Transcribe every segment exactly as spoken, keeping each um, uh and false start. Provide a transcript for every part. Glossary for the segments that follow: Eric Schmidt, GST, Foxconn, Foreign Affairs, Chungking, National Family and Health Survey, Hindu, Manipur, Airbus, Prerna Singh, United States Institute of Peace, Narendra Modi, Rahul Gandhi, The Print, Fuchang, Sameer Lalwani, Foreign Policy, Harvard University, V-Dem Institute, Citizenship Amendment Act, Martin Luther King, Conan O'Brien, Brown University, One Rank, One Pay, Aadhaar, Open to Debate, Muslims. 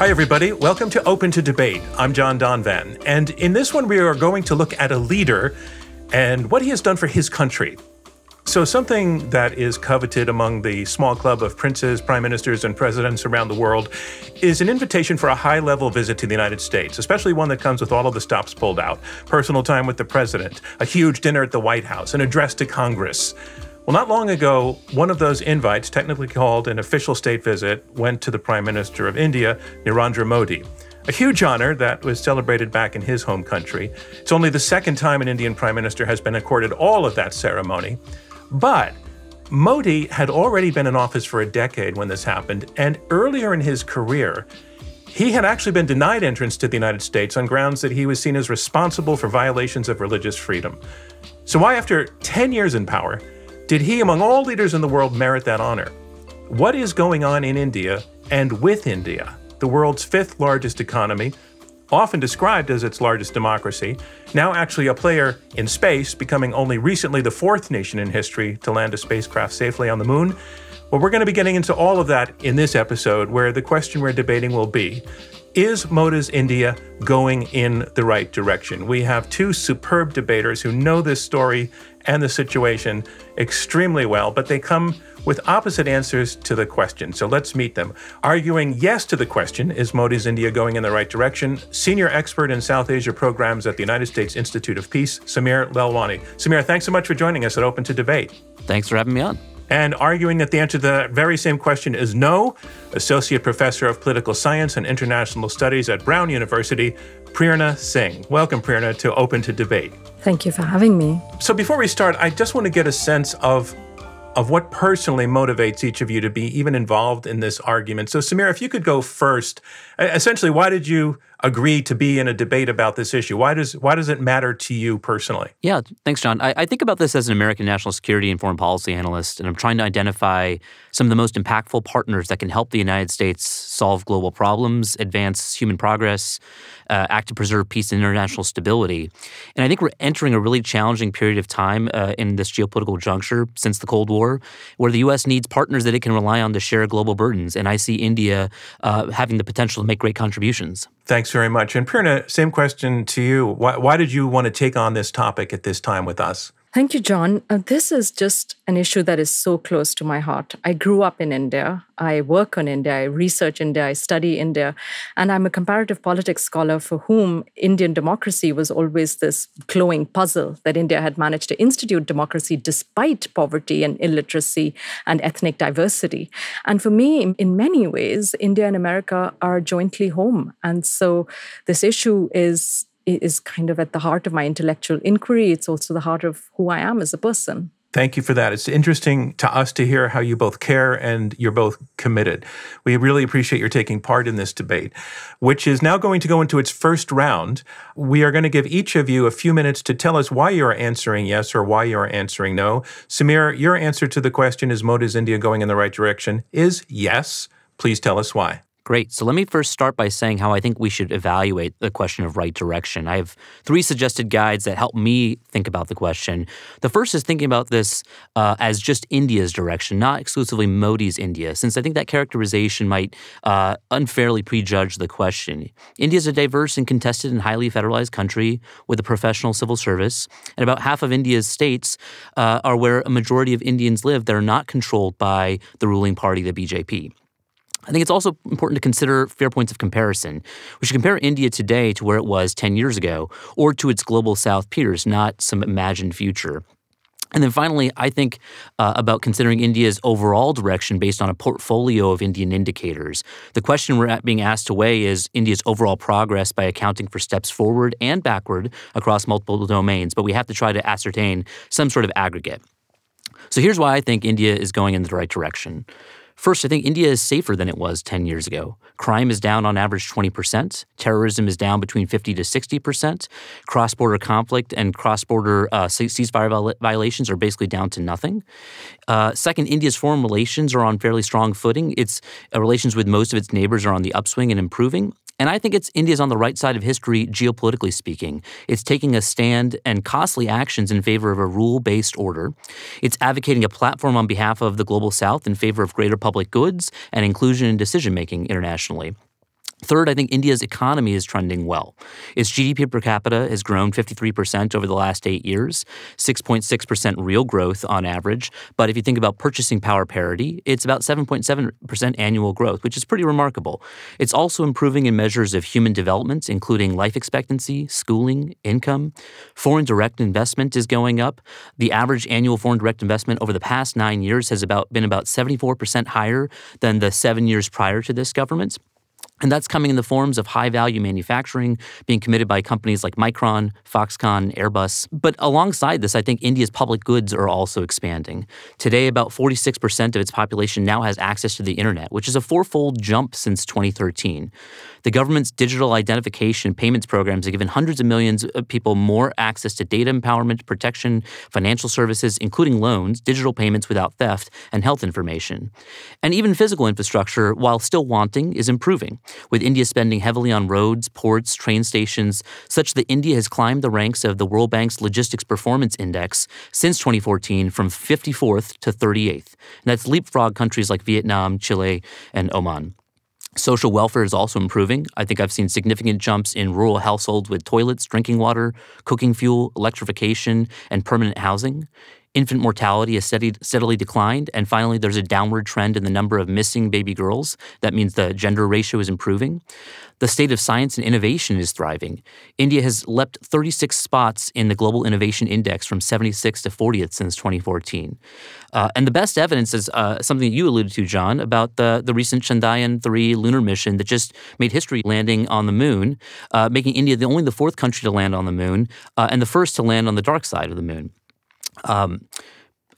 Hi, everybody. Welcome to Open to Debate. I'm John Donvan. And in this one, we are going to look at a leader and what he has done for his country. So something that is coveted among the small club of princes, prime ministers, and presidents around the world is an invitation for a high-level visit to the United States, especially one that comes with all of the stops pulled out, personal time with the president, a huge dinner at the White House, an address to Congress. Well, not long ago, one of those invites, technically called an official state visit, went to the Prime Minister of India, Narendra Modi, a huge honor that was celebrated back in his home country. It's only the second time an Indian Prime Minister has been accorded all of that ceremony. But Modi had already been in office for a decade when this happened, and earlier in his career, he had actually been denied entrance to the United States on grounds that he was seen as responsible for violations of religious freedom. So why, after ten years in power, did he, among all leaders in the world, merit that honor? What is going on in India and with India, the world's fifth largest economy, often described as its largest democracy, now actually a player in space, becoming only recently the fourth nation in history to land a spacecraft safely on the moon? Well, we're going to be getting into all of that in this episode, where the question we're debating will be, is Modi's India going in the right direction? We have two superb debaters who know this story and the situation extremely well, but they come with opposite answers to the question. So let's meet them. Arguing yes to the question, is Modi's India going in the right direction? Senior expert in South Asia programs at the United States Institute of Peace, Sameer Lalwani. Sameer, thanks so much for joining us at Open to Debate. Thanks for having me on. And arguing that the answer to that very same question is no, Associate Professor of Political Science and International Studies at Brown University, Prerna Singh. Welcome, Prerna, to Open to Debate. Thank you for having me. So before we start, I just want to get a sense of, of what personally motivates each of you to be even involved in this argument. So, Sameer, if you could go first. Essentially, why did you agree to be in a debate about this issue? Why does why does it matter to you personally? Yeah, thanks, John. I, I think about this as an American national security and foreign policy analyst, and I'm trying to identify some of the most impactful partners that can help the United States solve global problems, advance human progress, uh, act to preserve peace and international stability. And I think we're entering a really challenging period of time uh, in this geopolitical juncture since the Cold War, where the U S needs partners that it can rely on to share global burdens. And I see India uh, having the potential to make great contributions. Thanks very much. And Prerna, same question to you. Why, why did you want to take on this topic at this time with us? Thank you, John. Uh, this is just an issue that is so close to my heart. I grew up in India. I work on India. I research India. I study India. And I'm a comparative politics scholar for whom Indian democracy was always this glowing puzzle that India had managed to institute democracy despite poverty and illiteracy and ethnic diversity. And for me, in many ways, India and America are jointly home. And so this issue is is kind of at the heart of my intellectual inquiry. It's also the heart of who I am as a person. Thank you for that. It's interesting to us to hear how you both care and you're both committed. We really appreciate your taking part in this debate, which is now going to go into its first round. We are going to give each of you a few minutes to tell us why you're answering yes or why you're answering no. Sameer, your answer to the question, is Modi's India going in the right direction, is yes. Please tell us why. Great. So let me first start by saying how I think we should evaluate the question of right direction. I have three suggested guides that help me think about the question. The first is thinking about this uh, as just India's direction, not exclusively Modi's India, since I think that characterization might uh, unfairly prejudge the question. India is a diverse and contested and highly federalized country with a professional civil service, and about half of India's states uh, are where a majority of Indians live that are not controlled by the ruling party, the B J P. I think it's also important to consider fair points of comparison. We should compare India today to where it was ten years ago, or to its global South peers, not some imagined future. And then finally, I think uh, about considering India's overall direction based on a portfolio of Indian indicators. The question we're being asked to weigh is India's overall progress by accounting for steps forward and backward across multiple domains, but we have to try to ascertain some sort of aggregate. So here's why I think India is going in the right direction. First, I think India is safer than it was ten years ago. Crime is down on average twenty percent. Terrorism is down between fifty to sixty percent. Cross-border conflict and cross-border uh, ceasefire viol violations are basically down to nothing. Uh, second, India's foreign relations are on fairly strong footing. Its uh, relations with most of its neighbors are on the upswing and improving. And I think it's India's on the right side of history, geopolitically speaking. It's taking a stand and costly actions in favor of a rule-based order. It's advocating a platform on behalf of the global South in favor of greater public goods and inclusion in decision-making internationally. Third, I think India's economy is trending well. Its G D P per capita has grown fifty-three percent over the last eight years, six point six percent real growth on average. But if you think about purchasing power parity, it's about seven point seven percent annual growth, which is pretty remarkable. It's also improving in measures of human development, including life expectancy, schooling, income. Foreign direct investment is going up. The average annual foreign direct investment over the past nine years has about been about seventy-four percent higher than the seven years prior to this government. And that's coming in the forms of high-value manufacturing being committed by companies like Micron, Foxconn, Airbus. But alongside this, I think India's public goods are also expanding. Today, about forty-six percent of its population now has access to the internet, which is a four-fold jump since twenty thirteen. The government's digital identification payments programs have given hundreds of millions of people more access to data empowerment, protection, financial services, including loans, digital payments without theft, and health information. And even physical infrastructure, while still wanting, is improving, with India spending heavily on roads, ports, train stations, such that India has climbed the ranks of the World Bank's Logistics Performance Index since twenty fourteen from fifty-fourth to thirty-eighth. And that's leapfrogged countries like Vietnam, Chile, and Oman. Social welfare is also improving. I think I've seen significant jumps in rural households with toilets, drinking water, cooking fuel, electrification, and permanent housing. Infant mortality has steady, steadily declined. And finally, there's a downward trend in the number of missing baby girls. That means the gender ratio is improving. The state of science and innovation is thriving. India has leapt thirty-six spots in the Global Innovation Index from seventy-sixth to fortieth since twenty fourteen. Uh, and the best evidence is uh, something that you alluded to, John, about the, the recent Chandrayaan three lunar mission that just made history landing on the moon, uh, making India the only the fourth country to land on the moon uh, and the first to land on the dark side of the moon. Um,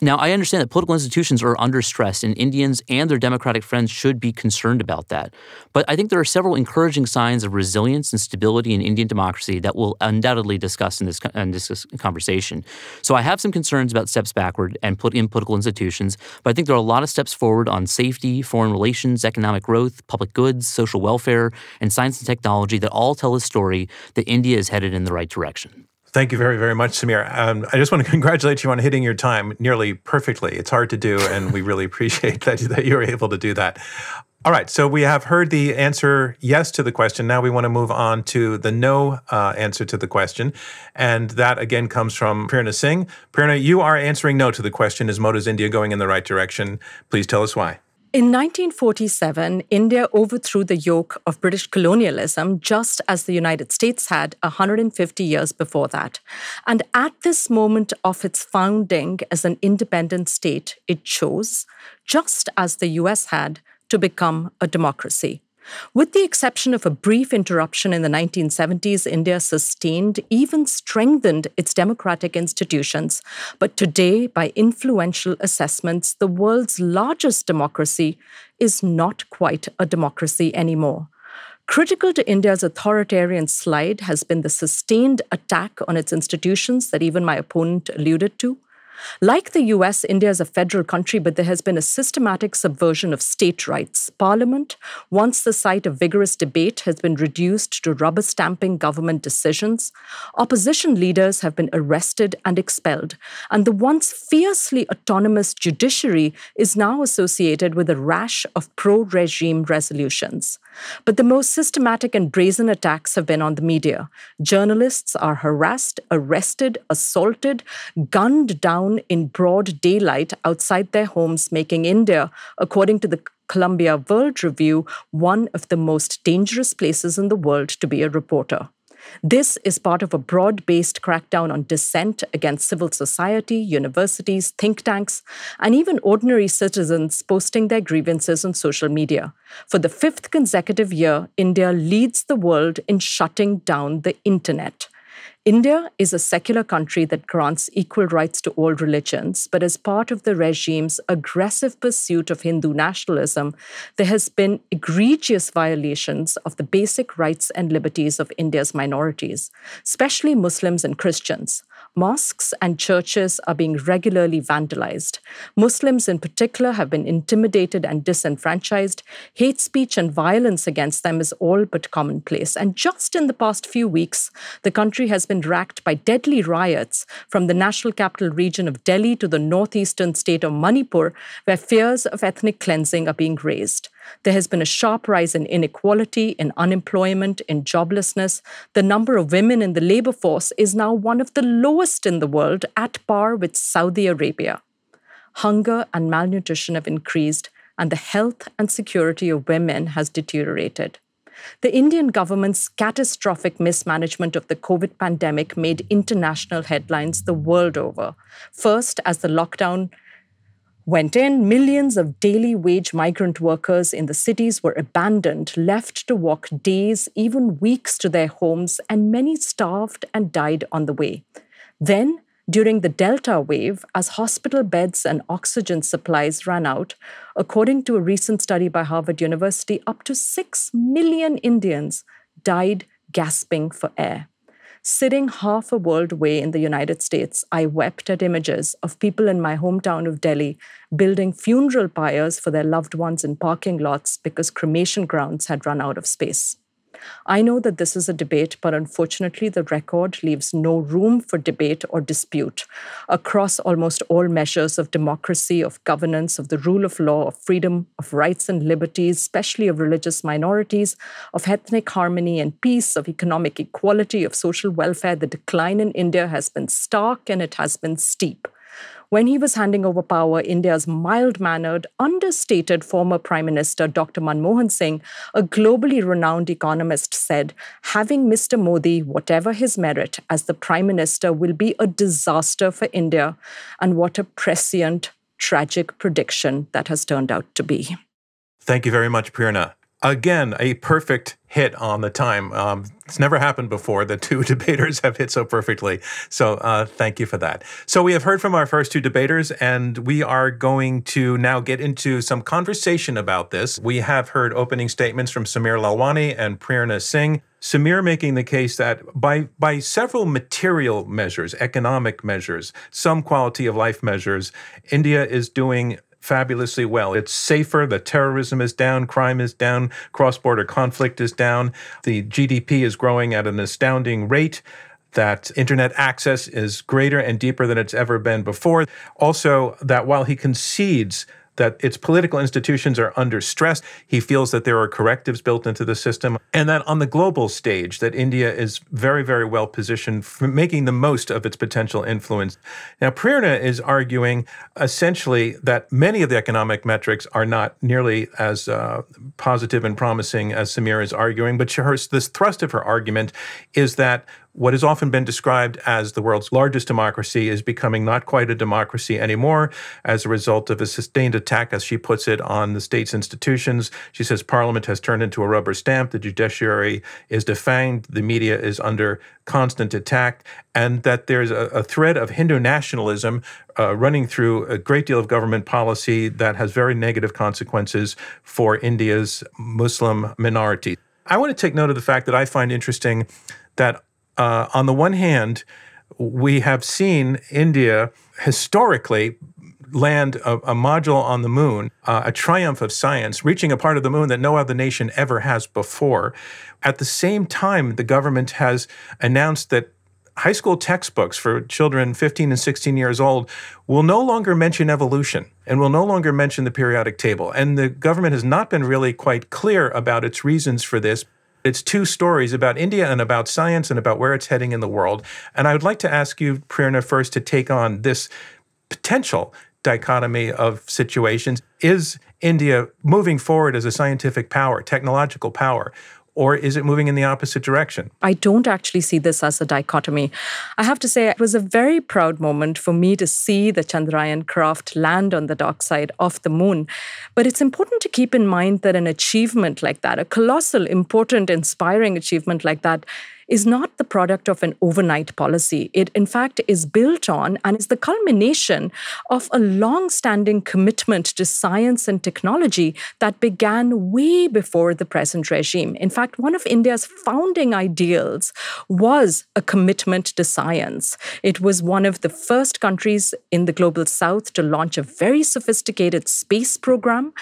now, I understand that political institutions are under stress, and Indians and their democratic friends should be concerned about that. But I think there are several encouraging signs of resilience and stability in Indian democracy that we'll undoubtedly discuss in this, in this conversation. So I have some concerns about steps backward and put in political institutions, but I think there are a lot of steps forward on safety, foreign relations, economic growth, public goods, social welfare, and science and technology that all tell a story that India is headed in the right direction. Thank you very, very much, Sameer. Um, I just want to congratulate you on hitting your time nearly perfectly. It's hard to do, and we really appreciate that, that you were able to do that. All right, so we have heard the answer yes to the question. Now we want to move on to the no uh, answer to the question. And that, again, comes from Prerna Singh. Prerna, you are answering no to the question, is Modi's India going in the right direction? Please tell us why. In nineteen forty-seven, India overthrew the yoke of British colonialism just as the United States had one hundred fifty years before that. And at this moment of its founding as an independent state, it chose, just as the U S had, to become a democracy. With the exception of a brief interruption in the nineteen seventies, India sustained, even strengthened its democratic institutions. But today, by influential assessments, the world's largest democracy is not quite a democracy anymore. Critical to India's authoritarian slide has been the sustained attack on its institutions that even my opponent alluded to. Like the U S, India is a federal country, but there has been a systematic subversion of state rights. Parliament, once the site of vigorous debate, has been reduced to rubber-stamping government decisions. Opposition leaders have been arrested and expelled. And the once fiercely autonomous judiciary is now associated with a rash of pro-regime resolutions. But the most systematic and brazen attacks have been on the media. Journalists are harassed, arrested, assaulted, gunned down in broad daylight outside their homes, making India, according to the Columbia World Review, one of the most dangerous places in the world to be a reporter. This is part of a broad-based crackdown on dissent against civil society, universities, think tanks, and even ordinary citizens posting their grievances on social media. For the fifth consecutive year, India leads the world in shutting down the internet. India is a secular country that grants equal rights to all religions, but as part of the regime's aggressive pursuit of Hindu nationalism, there has been egregious violations of the basic rights and liberties of India's minorities, especially Muslims and Christians. Mosques and churches are being regularly vandalized. Muslims in particular have been intimidated and disenfranchised. Hate speech and violence against them is all but commonplace. And just in the past few weeks, the country has been racked by deadly riots from the national capital region of Delhi to the northeastern state of Manipur, where fears of ethnic cleansing are being raised. There has been a sharp rise in inequality, in unemployment, in joblessness. The number of women in the labor force is now one of the lowest in the world, at par with Saudi Arabia. Hunger and malnutrition have increased, and the health and security of women has deteriorated. The Indian government's catastrophic mismanagement of the COVID pandemic made international headlines the world over. First, as the lockdown went in, millions of daily wage migrant workers in the cities were abandoned, left to walk days, even weeks to their homes, and many starved and died on the way. Then, during the Delta wave, as hospital beds and oxygen supplies ran out, according to a recent study by Harvard University, up to six million Indians died gasping for air. Sitting half a world away in the United States, I wept at images of people in my hometown of Delhi building funeral pyres for their loved ones in parking lots because cremation grounds had run out of space. I know that this is a debate, but unfortunately the record leaves no room for debate or dispute. Across almost all measures of democracy, of governance, of the rule of law, of freedom, of rights and liberties, especially of religious minorities, of ethnic harmony and peace, of economic equality, of social welfare, the decline in India has been stark and it has been steep. When he was handing over power, India's mild-mannered, understated former Prime Minister, Doctor Manmohan Singh, a globally renowned economist, said, having Mister Modi, whatever his merit, as the Prime Minister will be a disaster for India. And what a prescient, tragic prediction that has turned out to be. Thank you very much, Prerna. Again, a perfect hit on the time. Um, it's never happened before. The two debaters have hit so perfectly. So uh, thank you for that. So we have heard from our first two debaters, and we are going to now get into some conversation about this. We have heard opening statements from Sameer Lalwani and Prerna Singh. Sameer making the case that by, by several material measures, economic measures, some quality of life measures, India is doing fabulously well. It's safer. The terrorism is down. Crime is down. Cross-border conflict is down. The G D P is growing at an astounding rate. That internet access is greater and deeper than it's ever been before. Also, that while he concedes that its political institutions are under stress, he feels that there are correctives built into the system, and that on the global stage, that India is very, very well positioned for making the most of its potential influence. Now, Prerna is arguing essentially that many of the economic metrics are not nearly as uh, positive and promising as Sameer is arguing, but her, this thrust of her argument is that what has often been described as the world's largest democracy is becoming not quite a democracy anymore as a result of a sustained attack, as she puts it, on the state's institutions. She says Parliament has turned into a rubber stamp, the judiciary is defanged, the media is under constant attack, and that there's a, a thread of Hindu nationalism uh, running through a great deal of government policy that has very negative consequences for India's Muslim minority. I want to take note of the fact that I find interesting that Uh, on the one hand, we have seen India historically land a, a module on the moon, uh, a triumph of science, reaching a part of the moon that no other nation ever has before. At the same time, the government has announced that high school textbooks for children fifteen and sixteen years old will no longer mention evolution and will no longer mention the periodic table. And the government has not been really quite clear about its reasons for this. It's two stories about India and about science and about where it's heading in the world. And I would like to ask you, Prerna, first to take on this potential dichotomy of situations. Is India moving forward as a scientific power, technological power, or is it moving in the opposite direction? I don't actually see this as a dichotomy. I have to say, it was a very proud moment for me to see the Chandrayaan craft land on the dark side of the moon. But it's important to keep in mind that an achievement like that, a colossal, important, inspiring achievement like that, is not the product of an overnight policy. It, in fact, is built on and is the culmination of a long-standing commitment to science and technology that began way before the present regime. In fact, one of India's founding ideals was a commitment to science. It was one of the first countries in the global south to launch a very sophisticated space program,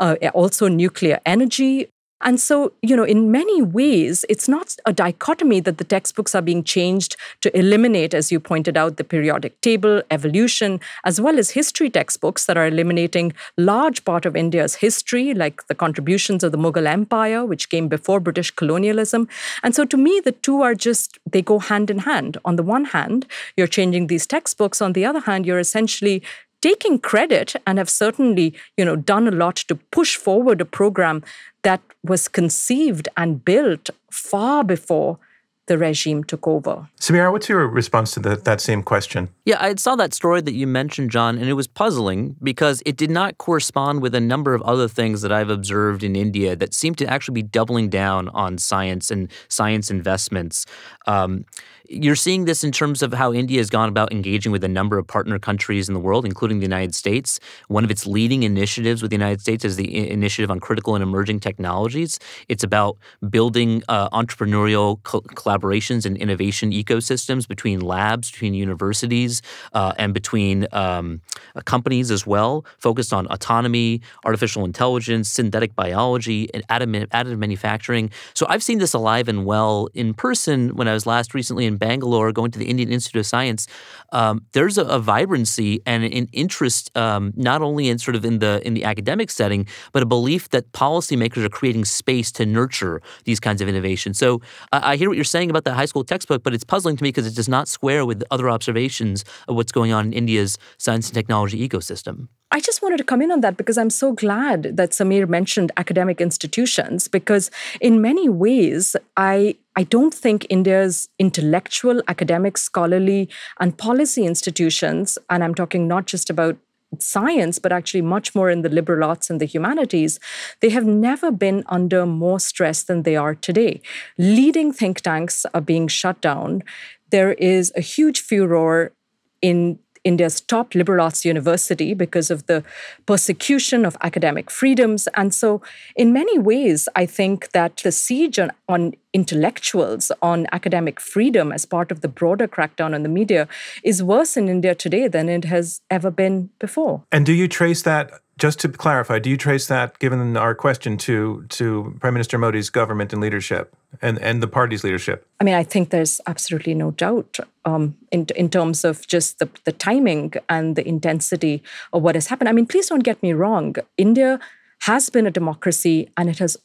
uh, also nuclear energy, And so, you know, in many ways, it's not a dichotomy that the textbooks are being changed to eliminate, as you pointed out, the periodic table, evolution, as well as history textbooks that are eliminating large part of India's history, like the contributions of the Mughal Empire, which came before British colonialism. And so to me, the two are just, they go hand in hand. On the one hand, you're changing these textbooks. On the other hand, you're essentially taking credit and have certainly, you know, done a lot to push forward a program that was conceived and built far before the regime took over. Sameer, what's your response to the, that same question? Yeah, I saw that story that you mentioned, John, and it was puzzling because it did not correspond with a number of other things that I've observed in India that seem to actually be doubling down on science and science investments. Um, You're seeing this in terms of how India has gone about engaging with a number of partner countries in the world, including the United States. One of its leading initiatives with the United States is the Initiative on Critical and Emerging Technologies. It's about building uh, entrepreneurial co collaborations and innovation ecosystems between labs, between universities, uh, and between um, companies as well, focused on autonomy, artificial intelligence, synthetic biology, and additive manufacturing. So I've seen this alive and well in person when I was last recently in Bangalore, going to the Indian Institute of Science. Um, there's a, a vibrancy and an interest, um, not only in sort of in the in the academic setting, but a belief that policymakers are creating space to nurture these kinds of innovations. So uh, I hear what you're saying about the high school textbook, but it's puzzling to me because it does not square with other observations of what's going on in India's science and technology ecosystem. I just wanted to come in on that because I'm so glad that Sameer mentioned academic institutions, because in many ways, I I don't think India's intellectual, academic, scholarly, and policy institutions, and I'm talking not just about science, but actually much more in the liberal arts and the humanities, they have never been under more stress than they are today. Leading think tanks are being shut down. There is a huge furor in India's top liberal arts university because of the persecution of academic freedoms. And so in many ways, I think that the siege on, on intellectuals, on academic freedom as part of the broader crackdown on the media is worse in India today than it has ever been before. And do you trace that, just to clarify, do you trace that, given our question, to, to Prime Minister Modi's government and leadership and, and the party's leadership? I mean, I think there's absolutely no doubt um, in, in terms of just the, the timing and the intensity of what has happened. I mean, please don't get me wrong. India has been a democracy, and it has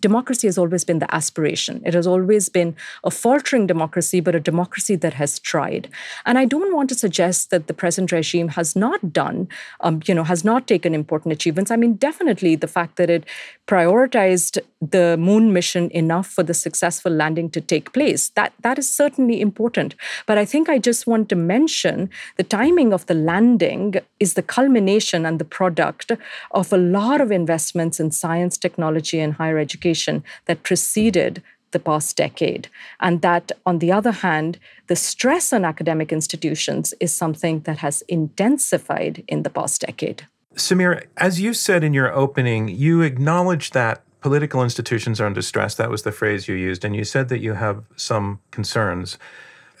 democracy has always been the aspiration. It has always been a faltering democracy, but a democracy that has tried. And I don't want to suggest that the present regime has not done, um, you know, has not taken important achievements. I mean, definitely the fact that it prioritized the moon mission enough for the successful landing to take place, that, that is certainly important. But I think I just want to mention the timing of the landing is the culmination and the product of a lot of investments in science, technology, and higher education. Education that preceded the past decade. And that, on the other hand, the stress on academic institutions is something that has intensified in the past decade. Sameer, as you said in your opening, you acknowledged that political institutions are under stress. That was the phrase you used. And you said that you have some concerns.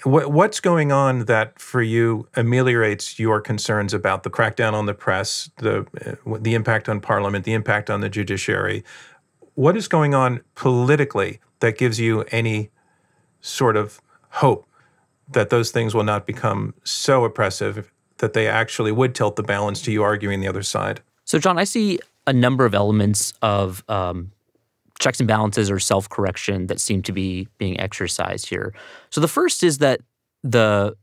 What's going on that, for you, ameliorates your concerns about the crackdown on the press, the, the impact on parliament, the impact on the judiciary? What is going on politically that gives you any sort of hope that those things will not become so oppressive that they actually would tilt the balance to you arguing the other side? So, John, I see a number of elements of um, checks and balances or self-correction that seem to be being exercised here. So the first is that the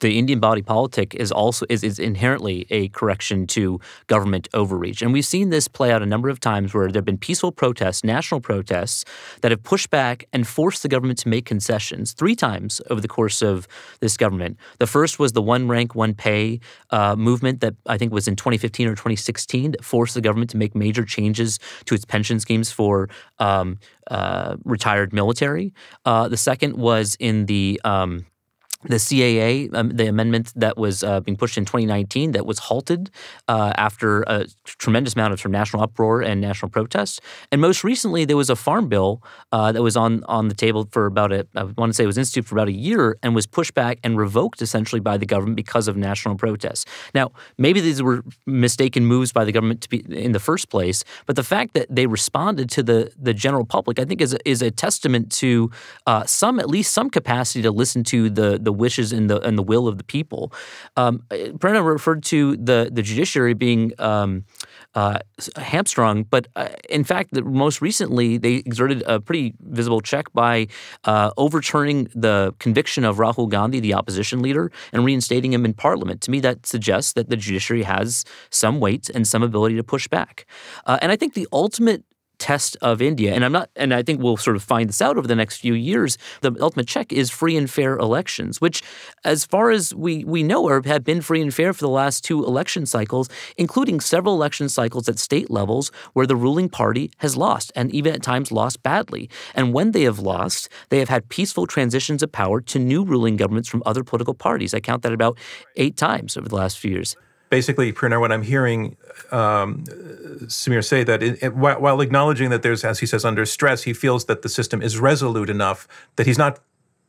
the Indian body politic is also is, is inherently a correction to government overreach. And we've seen this play out a number of times where there have been peaceful protests, national protests, that have pushed back and forced the government to make concessions three times over the course of this government. The first was the One Rank, One Pay uh, movement that I think was in twenty fifteen or twenty sixteen that forced the government to make major changes to its pension schemes for um, uh, retired military. Uh, the second was in the um, The C A A, um, the amendment that was uh, being pushed in twenty nineteen that was halted uh, after a tremendous amount of, sort of national uproar and national protests. And most recently, there was a farm bill uh, that was on, on the table for about a, I want to say it was instituted for about a year and was pushed back and revoked essentially by the government because of national protests. Now, maybe these were mistaken moves by the government to be in the first place, but the fact that they responded to the, the general public, I think is a, is a testament to uh, some, at least some capacity to listen to the, the The wishes and the and the will of the people. Um, Prerna referred to the the judiciary being um, uh, hamstrung, but uh, in fact, the, most recently they exerted a pretty visible check by uh, overturning the conviction of Rahul Gandhi, the opposition leader, and reinstating him in parliament. To me, that suggests that the judiciary has some weight and some ability to push back. Uh, and I think the ultimate test of India, and I'm not, and I think we'll sort of find this out over the next few years. The ultimate check is free and fair elections, which, as far as we we know, are, have been free and fair for the last two election cycles, including several election cycles at state levels where the ruling party has lost, and even at times lost badly. And when they have lost, they have had peaceful transitions of power to new ruling governments from other political parties. I count that about eight times over the last few years. Basically, Prerna, when I'm hearing um, Sameer say that, it, it, while, while acknowledging that there's, as he says, under stress, he feels that the system is resolute enough that he's not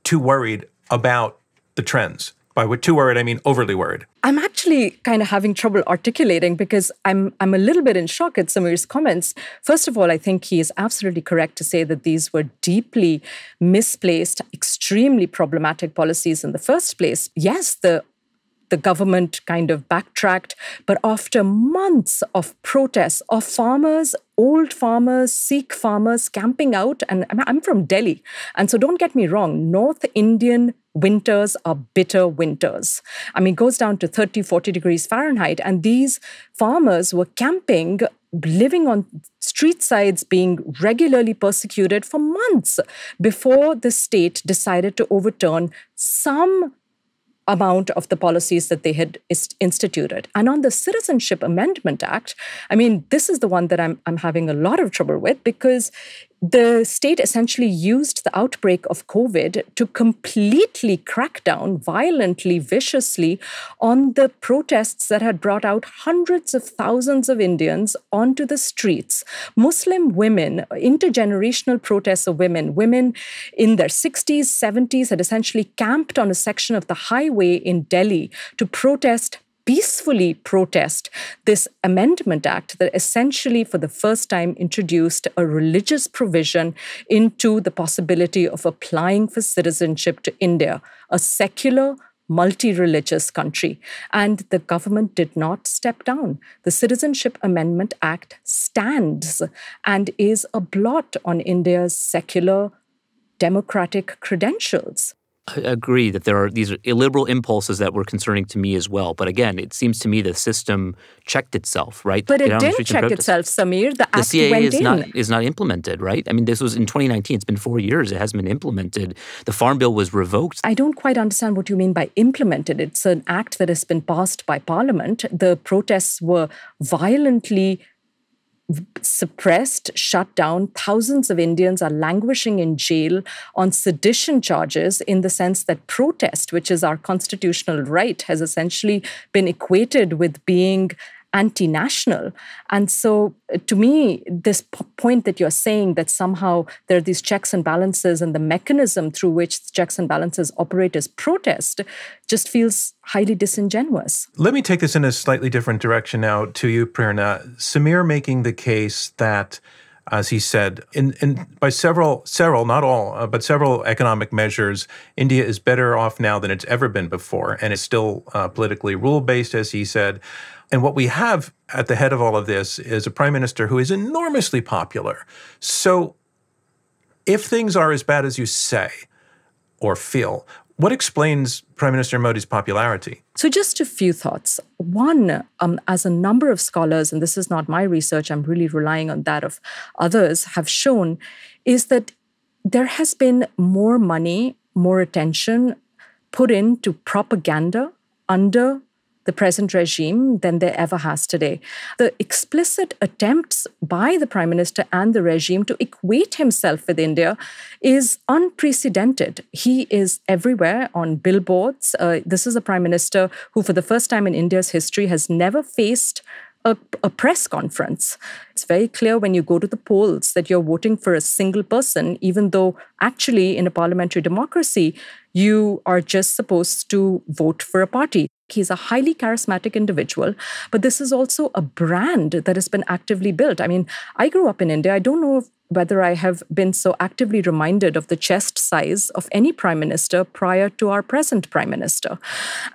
too worried about the trends. By too worried, I mean overly worried. I'm actually kind of having trouble articulating because I'm, I'm a little bit in shock at Sameer's comments. First of all, I think he is absolutely correct to say that these were deeply misplaced, extremely problematic policies in the first place. Yes, the The government kind of backtracked, but after months of protests of farmers, old farmers, Sikh farmers camping out, and I'm from Delhi, and so don't get me wrong, North Indian winters are bitter winters. I mean, it goes down to thirty, forty degrees Fahrenheit, and these farmers were camping, living on street sides, being regularly persecuted for months before the state decided to overturn some amount of the policies that they had instituted. And on the Citizenship Amendment Act, I mean, this is the one that I'm, I'm having a lot of trouble with because the state essentially used the outbreak of COVID to completely crack down violently, viciously on the protests that had brought out hundreds of thousands of Indians onto the streets. Muslim women, intergenerational protests of women, women in their sixties, seventies had essentially camped on a section of the highway in Delhi to protest peacefully protest this Amendment Act that essentially for the first time introduced a religious provision into the possibility of applying for citizenship to India, a secular, multi-religious country. And the government did not step down. The Citizenship Amendment Act stands and is a blot on India's secular democratic credentials. I agree that there are these illiberal impulses that were concerning to me as well. But again, it seems to me the system checked itself, right? But it didn't check itself, Sameer. The act went in. The C A A is not implemented, right? I mean, this was in twenty nineteen. It's been four years. It hasn't been implemented. The farm bill was revoked. I don't quite understand what you mean by implemented. It's an act that has been passed by parliament. The protests were violently suppressed, shut down. Thousands of Indians are languishing in jail on sedition charges in the sense that protest, which is our constitutional right, has essentially been equated with being anti-national. And so to me, this point that you're saying that somehow there are these checks and balances and the mechanism through which checks and balances operate as protest just feels highly disingenuous. Let me take this in a slightly different direction now to you, Prerna. Sameer making the case that, as he said, in, in, by several, several, not all, uh, but several economic measures, India is better off now than it's ever been before. And it's still uh, politically rule-based, as he said. And what we have at the head of all of this is a prime minister who is enormously popular. So if things are as bad as you say or feel, what explains Prime Minister Modi's popularity? So just a few thoughts. One, um, as a number of scholars, and this is not my research, I'm really relying on that of others, have shown, is that there has been more money, more attention put into propaganda under the present regime than there ever has today. The explicit attempts by the Prime Minister and the regime to equate himself with India is unprecedented. He is everywhere on billboards. Uh, this is a Prime Minister who, for the first time in India's history, has never faced A, a press conference. It's very clear when you go to the polls that you're voting for a single person, even though actually in a parliamentary democracy, you are just supposed to vote for a party. He's a highly charismatic individual, but this is also a brand that has been actively built. I mean, I grew up in India. I don't know if whether I have been so actively reminded of the chest size of any prime minister prior to our present prime minister.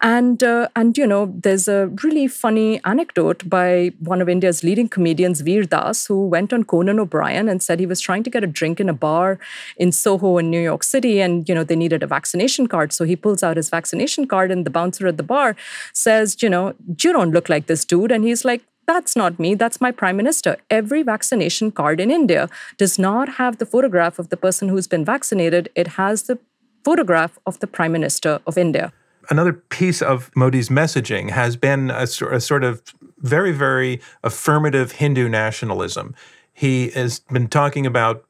And, uh, and you know, there's a really funny anecdote by one of India's leading comedians, Veer Das, who went on Conan O'Brien and said he was trying to get a drink in a bar in Soho in New York City. And, you know, they needed a vaccination card. So he pulls out his vaccination card and the bouncer at the bar says, you know, you don't look like this dude. And he's like, that's not me, that's my prime minister. Every vaccination card in India does not have the photograph of the person who's been vaccinated. It has the photograph of the prime minister of India. Another piece of Modi's messaging has been a, a sort of very, very affirmative Hindu nationalism. He has been talking about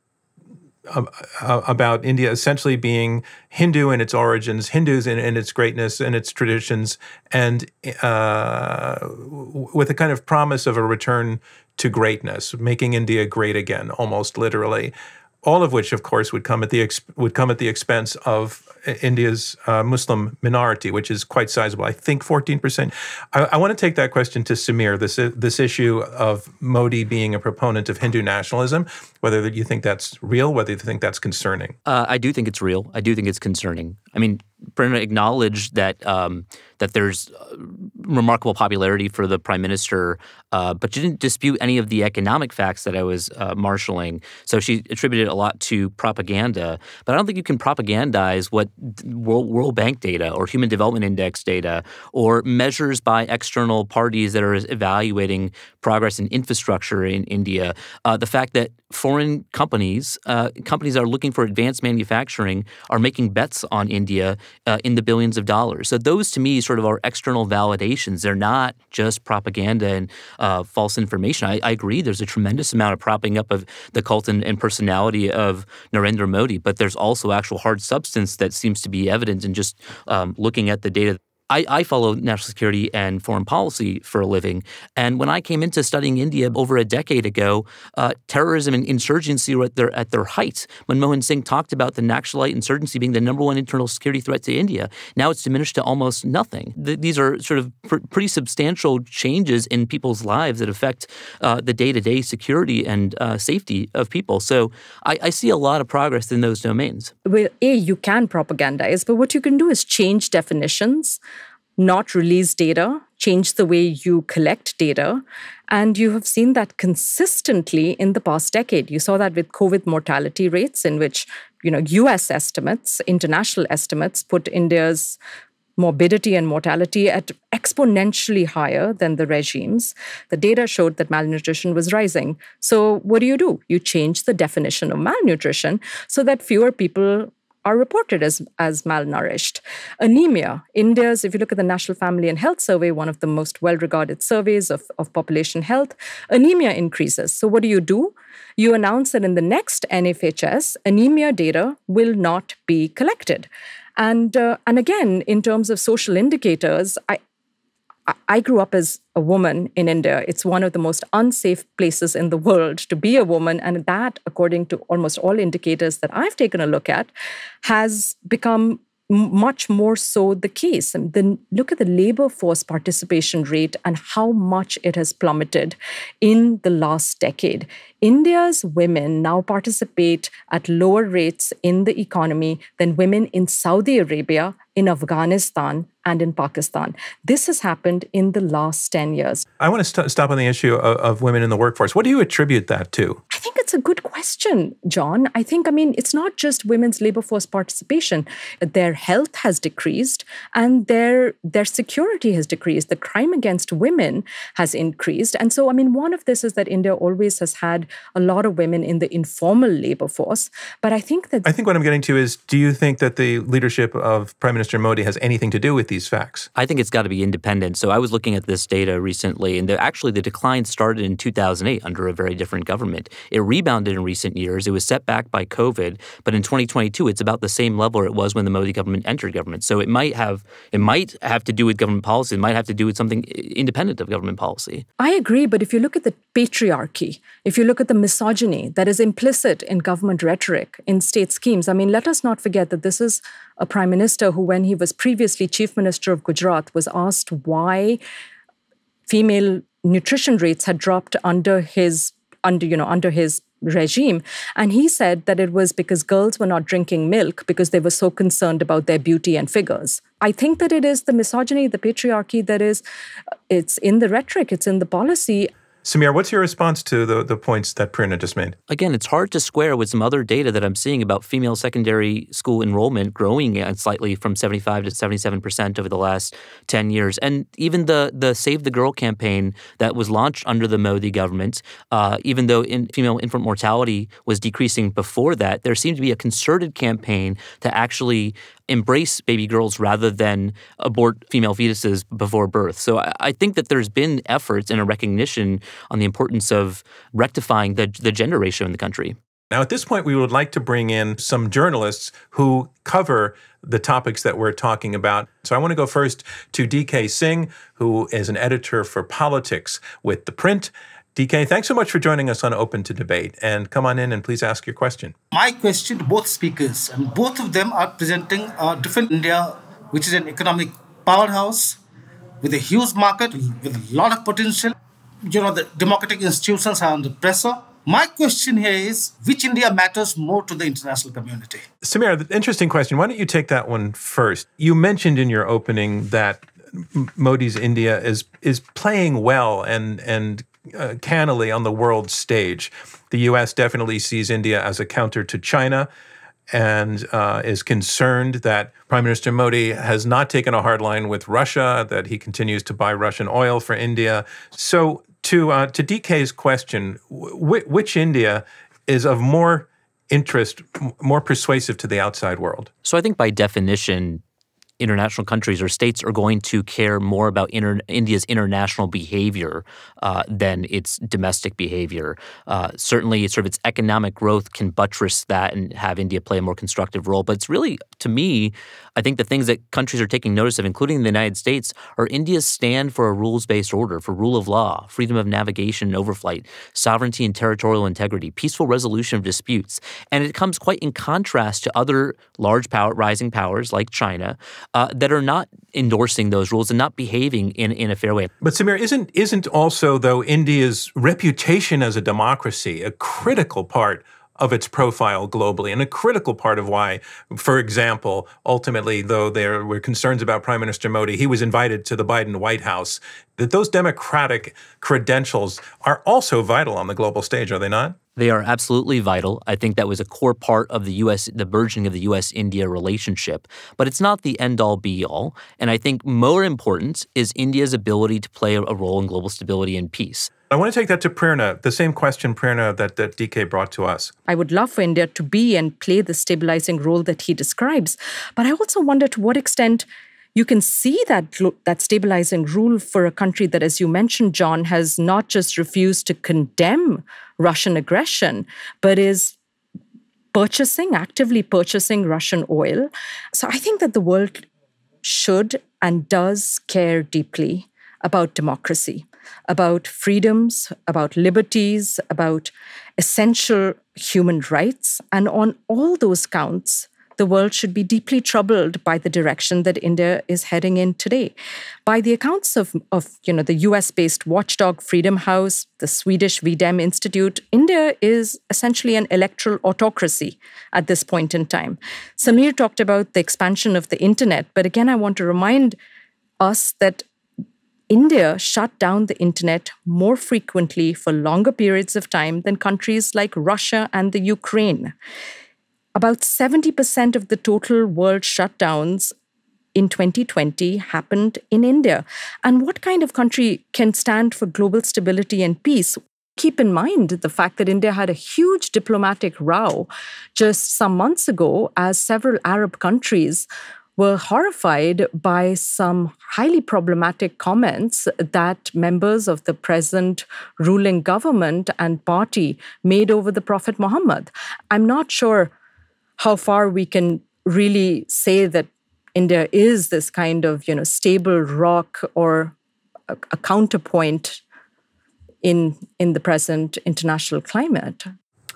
about India essentially being Hindu in its origins, Hindus in, in its greatness and its traditions, and uh, with a kind of promise of a return to greatness, making India great again, almost literally. All of which, of course, would come at the ex would come at the expense of India's uh, Muslim minority, which is quite sizable. I think fourteen percent. I, I want to take that question to Sameer. This this issue of Modi being a proponent of Hindu nationalism, whether you think that's real, whether you think that's concerning. Uh, I do think it's real. I do think it's concerning. I mean, Prerna acknowledged that um, that there's remarkable popularity for the prime minister, uh, but she didn't dispute any of the economic facts that I was uh, marshaling. So she attributed a lot to propaganda, but I don't think you can propagandize what World, World Bank data or Human Development Index data or measures by external parties that are evaluating progress in infrastructure in India. Uh, the fact that foreign companies, uh, companies that are looking for advanced manufacturing are making bets on India uh, in the billions of dollars. So those to me sort of are external validations. They're not just propaganda and uh, false information. I, I agree there's a tremendous amount of propping up of the cult and, and personality of Narendra Modi, but there's also actual hard substance that seems to be evident in just um, looking at the data. I, I follow national security and foreign policy for a living, and when I came into studying India over a decade ago, uh, terrorism and insurgency were at their, at their height. Manmohan Singh talked about the Naxalite insurgency being the number one internal security threat to India. Now it's diminished to almost nothing. Th these are sort of pr pretty substantial changes in people's lives that affect uh, the day-to-day security and uh, safety of people. So I, I see a lot of progress in those domains. Well, A, you can propagandize, but what you can do is change definitions, not release data, change the way you collect data. And you have seen that consistently in the past decade. You saw that with COVID mortality rates in which, you know, U S estimates, international estimates put India's morbidity and mortality at exponentially higher than the regime's. The data showed that malnutrition was rising. So what do you do? You change the definition of malnutrition so that fewer people are reported as, as malnourished. Anemia. India's, if you look at the National Family and Health Survey, one of the most well-regarded surveys of, of population health, anemia increases. So what do you do? You announce that in the next N F H S, anemia data will not be collected. And, uh, and again, in terms of social indicators, I, I grew up as a woman in India. It's one of the most unsafe places in the world to be a woman. And that, according to almost all indicators that I've taken a look at, has become much more so the case. And then look at the labor force participation rate and how much it has plummeted in the last decade. India's women now participate at lower rates in the economy than women in Saudi Arabia, in Afghanistan, and in Pakistan. This has happened in the last ten years. I want to st stop on the issue of, of women in the workforce. What do you attribute that to? I think it's that's a good question, John. I think, I mean, it's not just women's labor force participation. Their health has decreased and their, their security has decreased. The crime against women has increased. And so, I mean, one of this is that India always has had a lot of women in the informal labor force. But I think that... I think what I'm getting to is, do you think that the leadership of Prime Minister Modi has anything to do with these facts? I think it's got to be independent. So I was looking at this data recently, and the, actually the decline started in two thousand eight under a very different government. It rebounded in recent years. It was set back by COVID, but in twenty twenty-two, it's about the same level it was when the Modi government entered government. So it might have it might have to do with government policy. It might have to do with something independent of government policy. I agree, but if you look at the patriarchy, if you look at the misogyny that is implicit in government rhetoric, in state schemes, I mean, let us not forget that this is a prime minister who, when he was previously chief minister of Gujarat, was asked why female nutrition rates had dropped under his under, you know, under his regime. And he said that it was because girls were not drinking milk because they were so concerned about their beauty and figures. I think that it is the misogyny, the patriarchy that is, it's in the rhetoric, it's in the policy. Sameer, what's your response to the, the points that Prerna just made? Again, it's hard to square with some other data that I'm seeing about female secondary school enrollment growing slightly from seventy-five to seventy-seven percent over the last ten years. And even the, the Save the Girl campaign that was launched under the Modi government, uh, even though in, female infant mortality was decreasing before that, there seemed to be a concerted campaign to actually embrace baby girls rather than abort female fetuses before birth. So I, I think that there's been efforts and a recognition on the importance of rectifying the, the gender ratio in the country. Now, at this point, we would like to bring in some journalists who cover the topics that we're talking about. So I want to go first to D K Singh, who is an editor for politics with The Print. D K, thanks so much for joining us on Open to Debate. And come on in and please ask your question. My question to both speakers, and both of them are presenting a different India, which is an economic powerhouse with a huge market, with a lot of potential. You know, the democratic institutions are under pressure. My question here is, which India matters more to the international community? Sameer, interesting question. Why don't you take that one first? You mentioned in your opening that Modi's India is is playing well and and Uh, cannily on the world stage. The U S definitely sees India as a counter to China and uh, is concerned that Prime Minister Modi has not taken a hard line with Russia, that he continues to buy Russian oil for India. So to, uh, to D K's question, w which India is of more interest, m more persuasive to the outside world? So I think by definition, international countries or states are going to care more about inter India's international behavior uh, than its domestic behavior. Uh, certainly, sort of its economic growth can buttress that and have India play a more constructive role. But it's really, to me, I think the things that countries are taking notice of, including the United States, are India's stand for a rules-based order, for rule of law, freedom of navigation and overflight, sovereignty and territorial integrity, peaceful resolution of disputes. And it comes quite in contrast to other large power, rising powers like China, Uh, that are not endorsing those rules and not behaving in, in a fair way. But Sameer, isn't, isn't also, though, India's reputation as a democracy a critical part of its profile globally and a critical part of why, for example, ultimately, though there were concerns about Prime Minister Modi, he was invited to the Biden White House, that those democratic credentials are also vital on the global stage, are they not? They are absolutely vital. I think that was a core part of the U S, the burgeoning of the U S India relationship. But it's not the end-all, be-all. And I think more important is India's ability to play a role in global stability and peace. I want to take that to Prerna, the same question, Prerna, that, that D K brought to us. I would love for India to be and play the stabilizing role that he describes. But I also wonder to what extent you can see that, that stabilizing rule for a country that, as you mentioned, John, has not just refused to condemn Russian aggression, but is purchasing, actively purchasing Russian oil. So I think that the world should and does care deeply about democracy, about freedoms, about liberties, about essential human rights. And on all those counts, the world should be deeply troubled by the direction that India is heading in today. By the accounts of, of you know, the U S-based watchdog Freedom House, the Swedish V DEM Institute, India is essentially an electoral autocracy at this point in time. Sameer talked about the expansion of the internet, but again, I want to remind us that India shut down the internet more frequently for longer periods of time than countries like Russia and the Ukraine. About seventy percent of the total world shutdowns in twenty twenty happened in India. And what kind of country can stand for global stability and peace? Keep in mind the fact that India had a huge diplomatic row just some months ago as several Arab countries were horrified by some highly problematic comments that members of the present ruling government and party made over the Prophet Muhammad. I'm not sure how far we can really say that India is this kind of, you know, stable rock or a, a counterpoint in, in the present international climate.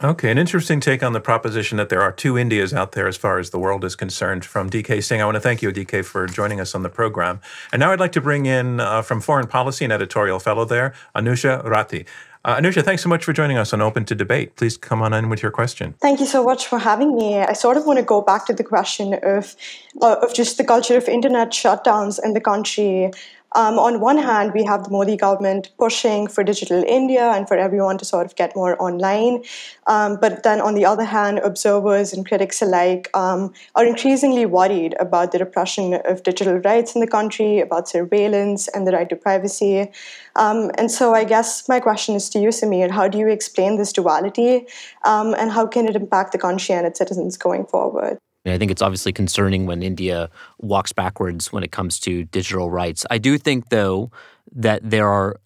Okay, an interesting take on the proposition that there are two Indias out there as far as the world is concerned from D K Singh. I want to thank you, D K, for joining us on the program. And now I'd like to bring in uh, from Foreign Policy an editorial fellow there, Anusha Rathi. Uh, Anusha, thanks so much for joining us on Open to Debate. Please come on in with your question. Thank you so much for having me. I sort of want to go back to the question of, uh, of just the culture of internet shutdowns in the country. Um, on one hand, we have the Modi government pushing for digital India and for everyone to sort of get more online. Um, but then on the other hand, observers and critics alike um, are increasingly worried about the repression of digital rights in the country, about surveillance and the right to privacy. Um, and so I guess my question is to you, Sameer, how do you explain this duality um, and how can it impact the country and its citizens going forward? I think it's obviously concerning when India walks backwards when it comes to digital rights. I do think, though, that there are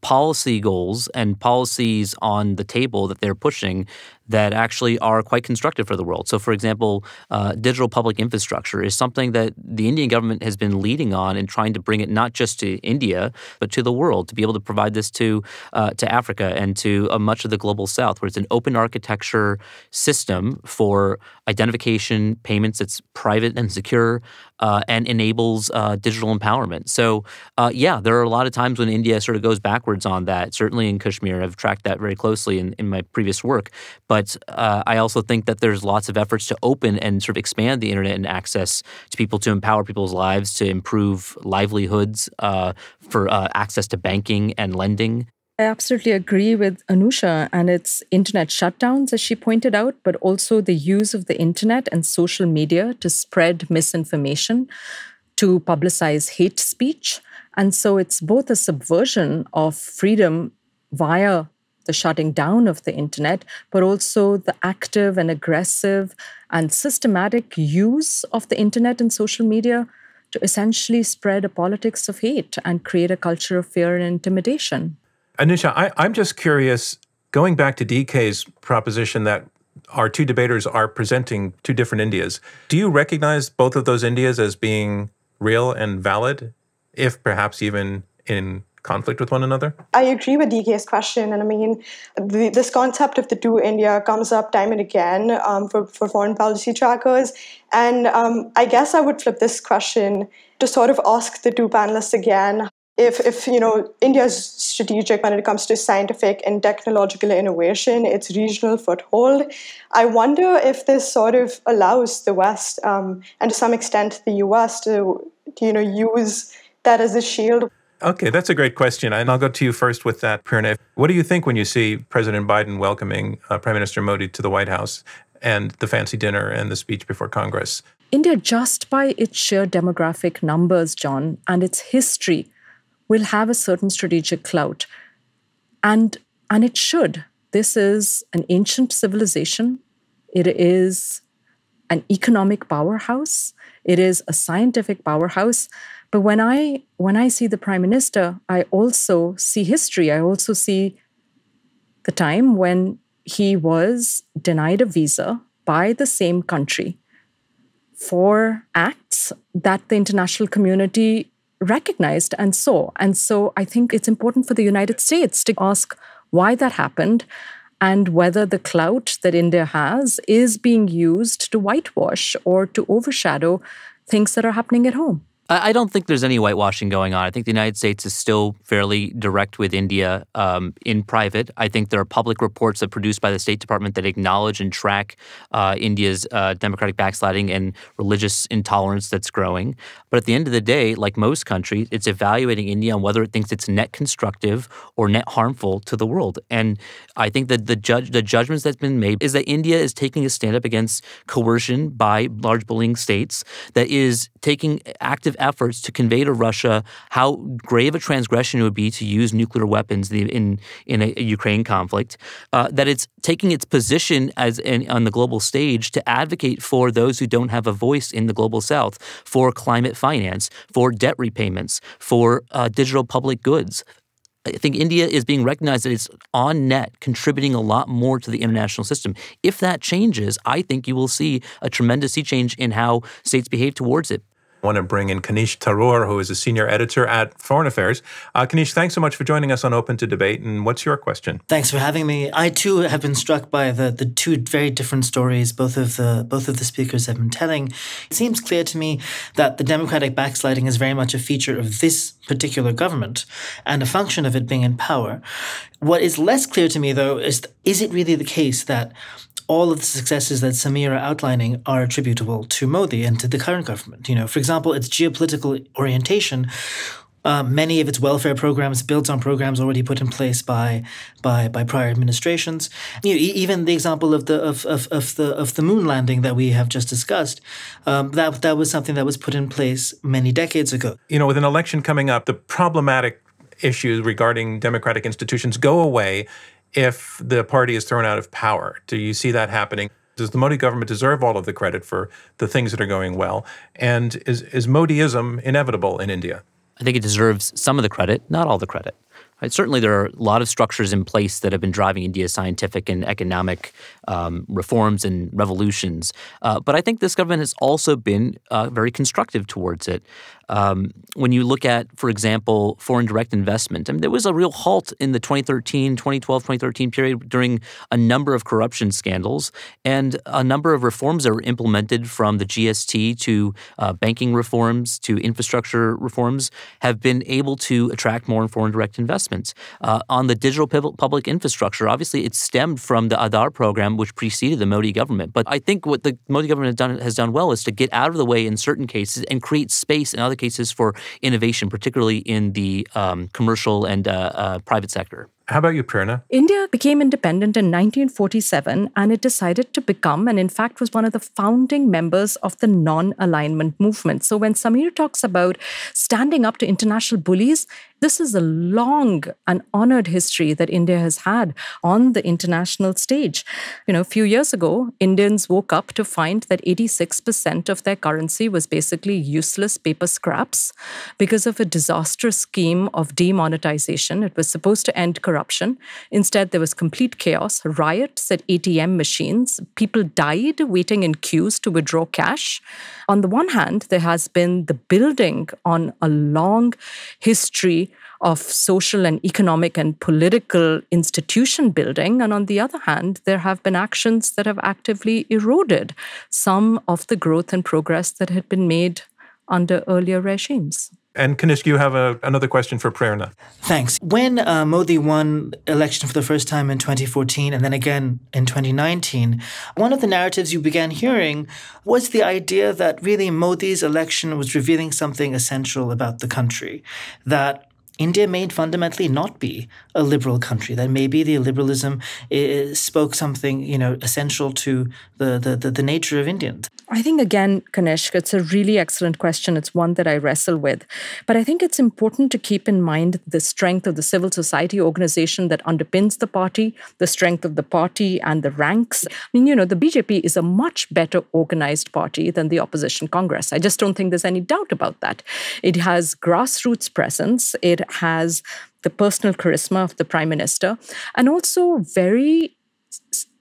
policy goals and policies on the table that they're pushing that actually are quite constructive for the world. So, for example, uh, digital public infrastructure is something that the Indian government has been leading on and trying to bring it not just to India, but to the world, to be able to provide this to uh, to Africa and to uh, much of the global south, where it's an open architecture system for identification, payments. It's private and secure uh, and enables uh, digital empowerment. So, uh, yeah, there are a lot of times when India sort of goes backwards on that, certainly in Kashmir. I've tracked that very closely in, in my previous work. But But uh, I also think that there's lots of efforts to open and sort of expand the internet and access to people, to empower people's lives, to improve livelihoods uh, for uh, access to banking and lending. I absolutely agree with Anusha and its internet shutdowns, as she pointed out, but also the use of the internet and social media to spread misinformation, to publicize hate speech. And so it's both a subversion of freedom via the shutting down of the internet, but also the active and aggressive and systematic use of the internet and social media to essentially spread a politics of hate and create a culture of fear and intimidation. Anusha, I, I'm just curious, going back to D K's proposition that our two debaters are presenting two different Indias, do you recognize both of those Indias as being real and valid, if perhaps even in conflict with one another? I agree with D K's question. And I mean, the, this concept of the two India comes up time and again um, for, for foreign policy trackers. And um, I guess I would flip this question to sort of ask the two panelists again, if, if you know, India's strategic when it comes to scientific and technological innovation, its regional foothold, I wonder if this sort of allows the West um, and to some extent the U S to, to you know, use that as a shield. Okay, that's a great question. And I'll go to you first with that, Prerna. What do you think when you see President Biden welcoming uh, Prime Minister Modi to the White House and the fancy dinner and the speech before Congress? India, just by its sheer demographic numbers, John, and its history, will have a certain strategic clout. And, and it should. This is an ancient civilization. It is an economic powerhouse. It is a scientific powerhouse. But when I when I see the Prime Minister, I also see history. I also see the time when he was denied a visa by the same country for acts that the international community recognized and saw. And so I think it's important for the United States to ask why that happened and whether the clout that India has is being used to whitewash or to overshadow things that are happening at home. I don't think there's any whitewashing going on. I think the United States is still fairly direct with India um, in private. I think there are public reports that are produced by the State Department that acknowledge and track uh, India's uh, democratic backsliding and religious intolerance that's growing. But at the end of the day, like most countries, it's evaluating India on whether it thinks it's net constructive or net harmful to the world. And I think that the judge, the judgments that's been made is that India is taking a stand up against coercion by large bullying states, that is taking active efforts to convey to Russia how grave a transgression it would be to use nuclear weapons in in a Ukraine conflict, uh, that it's taking its position as in, on the global stage to advocate for those who don't have a voice in the global South, for climate finance, for debt repayments, for uh, digital public goods. I think India is being recognized that it's on net contributing a lot more to the international system. If that changes, I think you will see a tremendous sea change in how states behave towards it. I want to bring in Kanishk Tharoor, who is a senior editor at Foreign Affairs. Uh, Kanishk, thanks so much for joining us on Open to Debate. And what's your question? Thanks for having me. I too have been struck by the the two very different stories both of the both of the speakers have been telling. It seems clear to me that the democratic backsliding is very much a feature of this particular government and a function of it being in power. What is less clear to me, though, is is it really the case that all of the successes that Sameer are outlining are attributable to Modi and to the current government? You know, for example, its geopolitical orientation, uh, many of its welfare programs built on programs already put in place by by by prior administrations. You know, e even the example of the of, of of the of the moon landing that we have just discussed, um, that that was something that was put in place many decades ago. You know, with an election coming up, the problematic issues regarding democratic institutions go away if the party is thrown out of power. Do you see that happening? Does the Modi government deserve all of the credit for the things that are going well? And is, is Modiism inevitable in India? I think it deserves some of the credit, not all the credit. Right? Certainly there are a lot of structures in place that have been driving India's scientific and economic um, reforms and revolutions. Uh, but I think this government has also been uh, very constructive towards it. Um, when you look at, for example, foreign direct investment, I mean, there was a real halt in the twenty thirteen, twenty twelve, twenty thirteen period during a number of corruption scandals and a number of reforms that were implemented, from the G S T to uh, banking reforms to infrastructure reforms, have been able to attract more foreign direct investments. Uh, on the digital public infrastructure, obviously it stemmed from the Aadhaar program, which preceded the Modi government. But I think what the Modi government has done, has done well is to get out of the way in certain cases and create space in other cases for innovation, particularly in the um, commercial and uh, uh, private sector. How about you, Prerna? India became independent in nineteen forty-seven, and it decided to become, and in fact was one of the founding members of the non-alignment movement. So when Sameer talks about standing up to international bullies, this is a long and honored history that India has had on the international stage. You know, a few years ago, Indians woke up to find that eighty-six percent of their currency was basically useless paper scraps because of a disastrous scheme of demonetization. It was supposed to end corruption. Corruption. Instead, there was complete chaos, riots at A T M machines. People died waiting in queues to withdraw cash. On the one hand, there has been the building on a long history of social and economic and political institution building. And on the other hand, there have been actions that have actively eroded some of the growth and progress that had been made under earlier regimes. And Kanishk, you have a, another question for Prerna. Thanks. When uh, Modi won election for the first time in twenty fourteen and then again in twenty nineteen, one of the narratives you began hearing was the idea that really Modi's election was revealing something essential about the country, that India may fundamentally not be a liberal country, that maybe the liberalism is, spoke something, you know, essential to the, the, the, the nature of Indians. I think, again, Kanishk, it's a really excellent question. It's one that I wrestle with. But I think it's important to keep in mind the strength of the civil society organization that underpins the party, the strength of the party and the ranks. I mean, you know, the B J P is a much better organized party than the opposition Congress. I just don't think there's any doubt about that. It has grassroots presence. It has the personal charisma of the prime minister, and also very,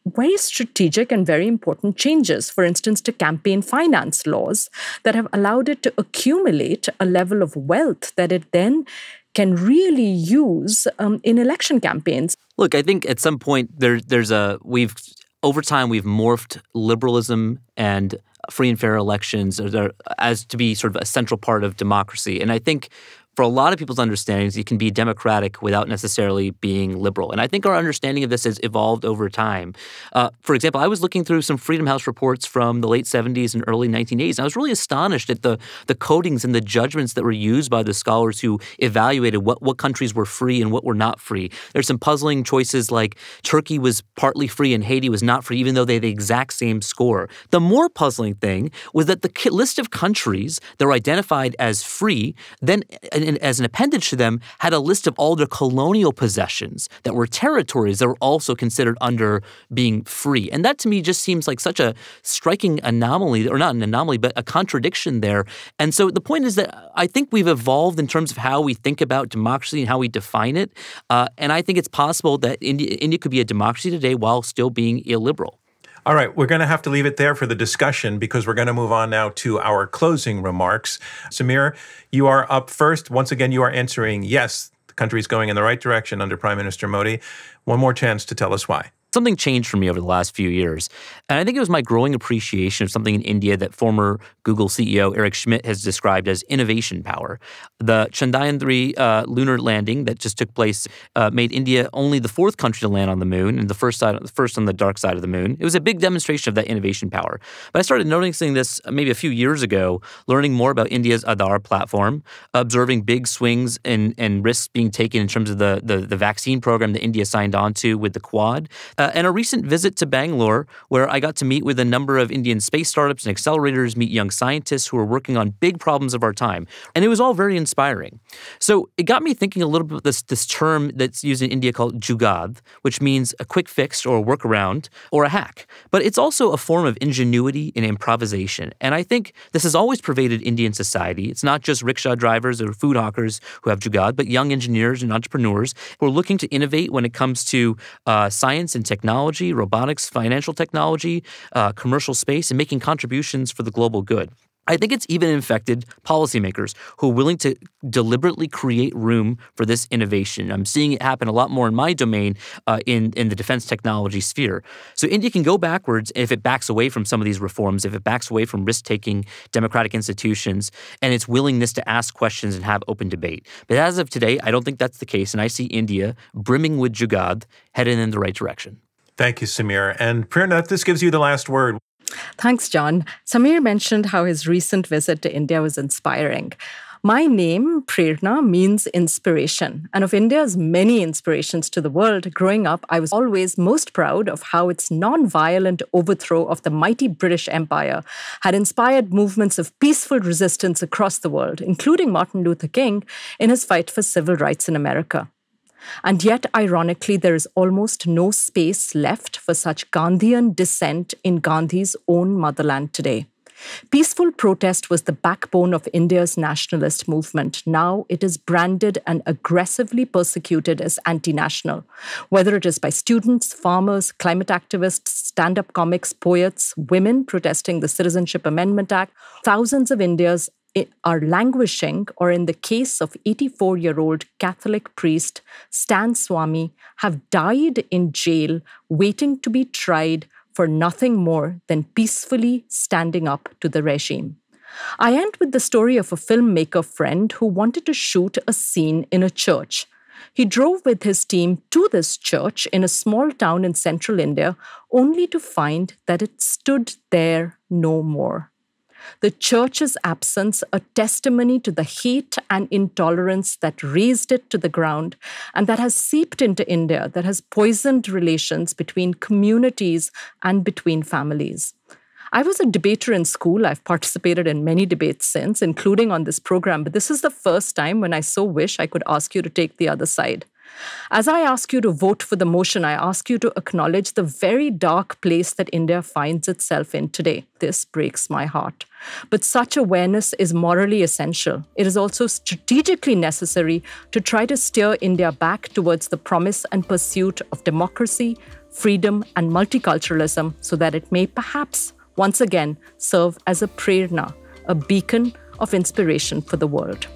very strategic and very important changes, for instance, to campaign finance laws that have allowed it to accumulate a level of wealth that it then can really use um, in election campaigns. Look, I think at some point there, there's a, we've over time, we've morphed liberalism and free and fair elections as to be sort of a central part of democracy. And I think for a lot of people's understandings, it can be democratic without necessarily being liberal. And I think our understanding of this has evolved over time. Uh, for example, I was looking through some Freedom House reports from the late seventies and early nineteen eighties, and I was really astonished at the, the codings and the judgments that were used by the scholars who evaluated what, what countries were free and what were not free. There's some puzzling choices like Turkey was partly free and Haiti was not free, even though they had the exact same score. The more puzzling thing was that the list of countries that were identified as free then and And as an appendage to them, had a list of all the colonial possessions that were territories that were also considered under being free. And that to me just seems like such a striking anomaly, or not an anomaly, but a contradiction there. And so the point is that I think we've evolved in terms of how we think about democracy and how we define it. Uh, and I think it's possible that India, India could be a democracy today while still being illiberal. All right, we're going to have to leave it there for the discussion because we're going to move on now to our closing remarks. Sameer, you are up first. Once again, you are answering yes, the country is going in the right direction under Prime Minister Modi. One more chance to tell us why. Something changed for me over the last few years. And I think it was my growing appreciation of something in India that former Google C E O Eric Schmidt has described as innovation power. The Chandrayaan three uh, lunar landing that just took place uh, made India only the fourth country to land on the moon and the first, side, first on the dark side of the moon. It was a big demonstration of that innovation power. But I started noticing this maybe a few years ago, learning more about India's Aadhaar platform, observing big swings and, and risks being taken in terms of the, the, the vaccine program that India signed on to with the Quad. Uh, Uh, and a recent visit to Bangalore, where I got to meet with a number of Indian space startups and accelerators, meet young scientists who are working on big problems of our time. And it was all very inspiring. So it got me thinking a little bit about this, this term that's used in India called jugaad, which means a quick fix or a workaround or a hack. But it's also a form of ingenuity and improvisation. And I think this has always pervaded Indian society. It's not just rickshaw drivers or food hawkers who have jugaad, but young engineers and entrepreneurs who are looking to innovate when it comes to uh, science and technology. technology, robotics, financial technology, uh, commercial space, and making contributions for the global good. I think it's even infected policymakers who are willing to deliberately create room for this innovation. I'm seeing it happen a lot more in my domain uh, in, in the defense technology sphere. So India can go backwards if it backs away from some of these reforms, if it backs away from risk-taking democratic institutions and its willingness to ask questions and have open debate. But as of today, I don't think that's the case, and I see India brimming with jugaad headed in the right direction. Thank you, Sameer. And Prerna, this gives you the last word. Thanks, John. Sameer mentioned how his recent visit to India was inspiring. My name, Prerna, means inspiration. And of India's many inspirations to the world, growing up, I was always most proud of how its non-violent overthrow of the mighty British Empire had inspired movements of peaceful resistance across the world, including Martin Luther King in his fight for civil rights in America. And yet, ironically, there is almost no space left for such Gandhian dissent in Gandhi's own motherland today. Peaceful protest was the backbone of India's nationalist movement. Now it is branded and aggressively persecuted as anti-national, whether it is by students, farmers, climate activists, stand-up comics, poets, women protesting the Citizenship Amendment Act. Thousands of India's are languishing, or in the case of eighty-four-year-old Catholic priest Stan Swami, have died in jail waiting to be tried for nothing more than peacefully standing up to the regime. I end with the story of a filmmaker friend who wanted to shoot a scene in a church. He drove with his team to this church in a small town in central India, only to find that it stood there no more. The church's absence, a testimony to the hate and intolerance that razed it to the ground and that has seeped into India, that has poisoned relations between communities and between families. I was a debater in school. I've participated in many debates since, including on this program, but this is the first time when I so wish I could ask you to take the other side. As I ask you to vote for the motion, I ask you to acknowledge the very dark place that India finds itself in today. This breaks my heart. But such awareness is morally essential. It is also strategically necessary to try to steer India back towards the promise and pursuit of democracy, freedom, and multiculturalism so that it may perhaps once again serve as a prerna, a beacon of inspiration for the world.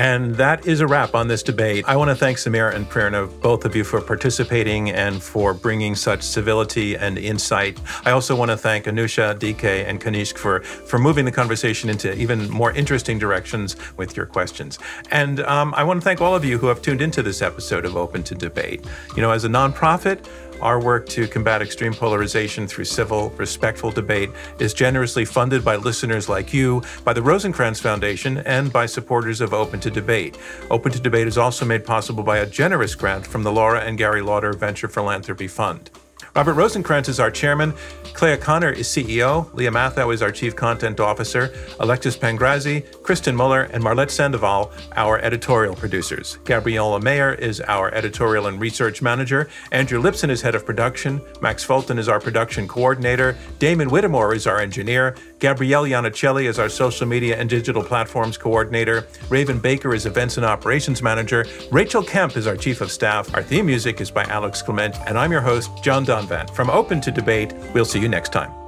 And that is a wrap on this debate. I want to thank Sameer and Prerna, both of you, for participating and for bringing such civility and insight. I also want to thank Anusha, D K, and Kanishk for, for moving the conversation into even more interesting directions with your questions. And um, I want to thank all of you who have tuned into this episode of Open to Debate. You know, as a nonprofit, our work to combat extreme polarization through civil, respectful debate is generously funded by listeners like you, by the Rosencrantz Foundation, and by supporters of Open to Debate. Open to Debate is also made possible by a generous grant from the Laura and Gary Lauder Venture Philanthropy Fund. Robert Rosencrantz is our chairman, Clea Connor is C E O, Leah Matthau is our chief content officer, Alexis Pangrazi, Kristen Muller, and Marlette Sandoval, our editorial producers. Gabriella Mayer is our editorial and research manager, Andrew Lipson is head of production, Max Fulton is our production coordinator, Damon Whittemore is our engineer, Gabrielle Iannicelli is our social media and digital platforms coordinator, Raven Baker is events and operations manager, Rachel Kemp is our chief of staff, our theme music is by Alex Clement, and I'm your host, John Donvan. From Open to Debate, we'll see you next time.